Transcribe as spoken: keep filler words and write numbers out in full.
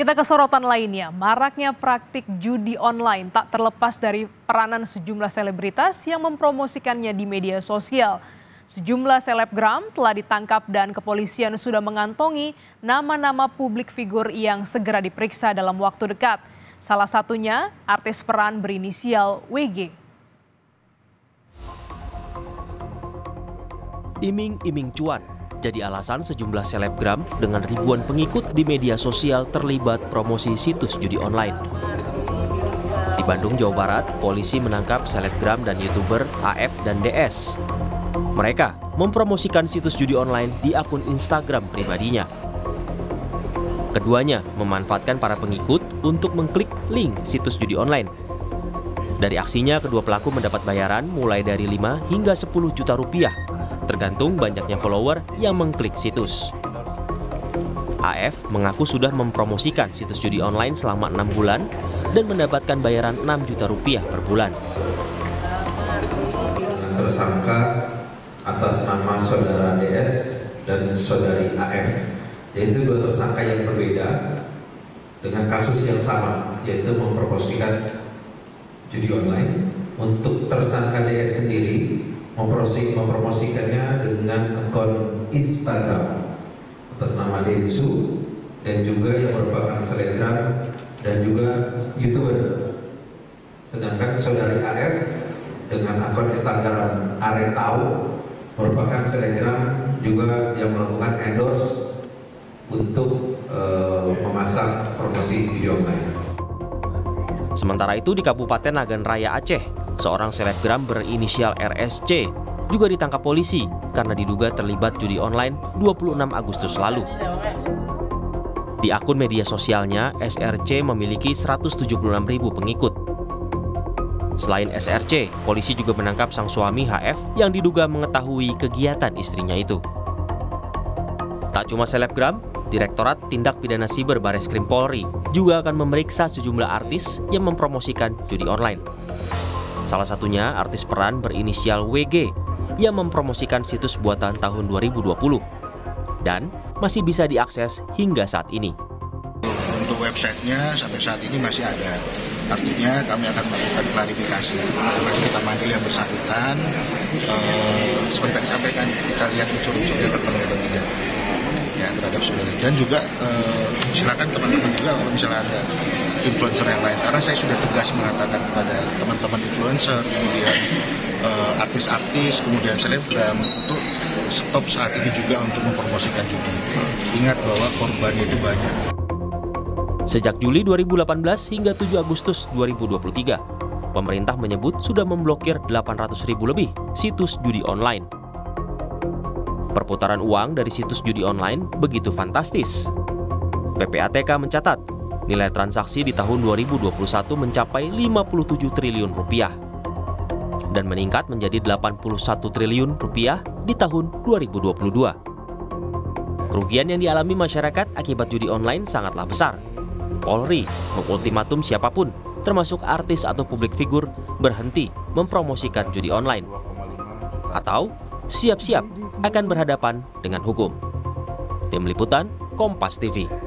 Kita ke sorotan lainnya, maraknya praktik judi online tak terlepas dari peranan sejumlah selebritas yang mempromosikannya di media sosial. Sejumlah selebgram telah ditangkap dan kepolisian sudah mengantongi nama-nama publik figur yang segera diperiksa dalam waktu dekat. Salah satunya artis peran berinisial W G. Iming-iming cuan jadi alasan sejumlah selebgram dengan ribuan pengikut di media sosial terlibat promosi situs judi online. Di Bandung, Jawa Barat, polisi menangkap selebgram dan YouTuber A F dan D S. Mereka mempromosikan situs judi online di akun Instagram pribadinya. Keduanya memanfaatkan para pengikut untuk mengklik link situs judi online. Dari aksinya, kedua pelaku mendapat bayaran mulai dari lima hingga sepuluh juta rupiah. Tergantung banyaknya follower yang mengklik situs. A F mengaku sudah mempromosikan situs judi online selama enam bulan dan mendapatkan bayaran enam juta rupiah per bulan. Tersangka atas nama saudara D S dan saudari A F, yaitu dua tersangka yang berbeda dengan kasus yang sama, yaitu mempromosikan judi online. Untuk tersangka D S sendiri, mempromosikannya dengan akun Instagram atas nama Densu dan juga yang merupakan selebgram dan juga YouTuber. Sedangkan saudari A F dengan akun Instagram Aretau merupakan selebgram juga yang melakukan endorse untuk uh, memasang promosi video online. Sementara itu di Kabupaten Nagan Raya Aceh, seorang selebgram berinisial R S C juga ditangkap polisi karena diduga terlibat judi online dua puluh enam Agustus lalu. Di akun media sosialnya, S R C memiliki seratus tujuh puluh enam ribu pengikut. Selain S R C, polisi juga menangkap sang suami H F yang diduga mengetahui kegiatan istrinya itu. Tak cuma selebgram, Direktorat Tindak Pidana Siber Bareskrim Polri juga akan memeriksa sejumlah artis yang mempromosikan judi online. Salah satunya artis peran berinisial W G yang mempromosikan situs buatan tahun dua ribu dua puluh dan masih bisa diakses hingga saat ini. Untuk websitenya sampai saat ini masih ada, artinya kami akan melakukan klarifikasi. Kita manggil yang bersangkutan, eh, seperti tadi sampaikan, kita lihat unsur-unsurnya terkait atau tidak. Terhadap saudara, dan juga eh, silakan teman-teman juga kalau misalnya ada influencer yang lain, karena saya sudah tegas mengatakan kepada teman-teman influencer, kemudian eh, artis-artis, kemudian selebgram untuk stop saat ini juga untuk mempromosikan judi. Ingat bahwa korbannya itu banyak. Sejak Juli dua ribu delapan belas hingga tujuh Agustus dua ribu dua puluh tiga, pemerintah menyebut sudah memblokir delapan ratus ribu lebih situs judi online. Perputaran uang dari situs judi online begitu fantastis. P P A T K mencatat, nilai transaksi di tahun dua ribu dua puluh satu mencapai lima puluh tujuh triliun rupiah dan meningkat menjadi delapan puluh satu triliun rupiah di tahun dua ribu dua puluh dua. Kerugian yang dialami masyarakat akibat judi online sangatlah besar. Polri mengultimatum siapapun, termasuk artis atau publik figur, berhenti mempromosikan judi online atau siap-siap akan berhadapan dengan hukum. Tim Liputan, Kompas T V.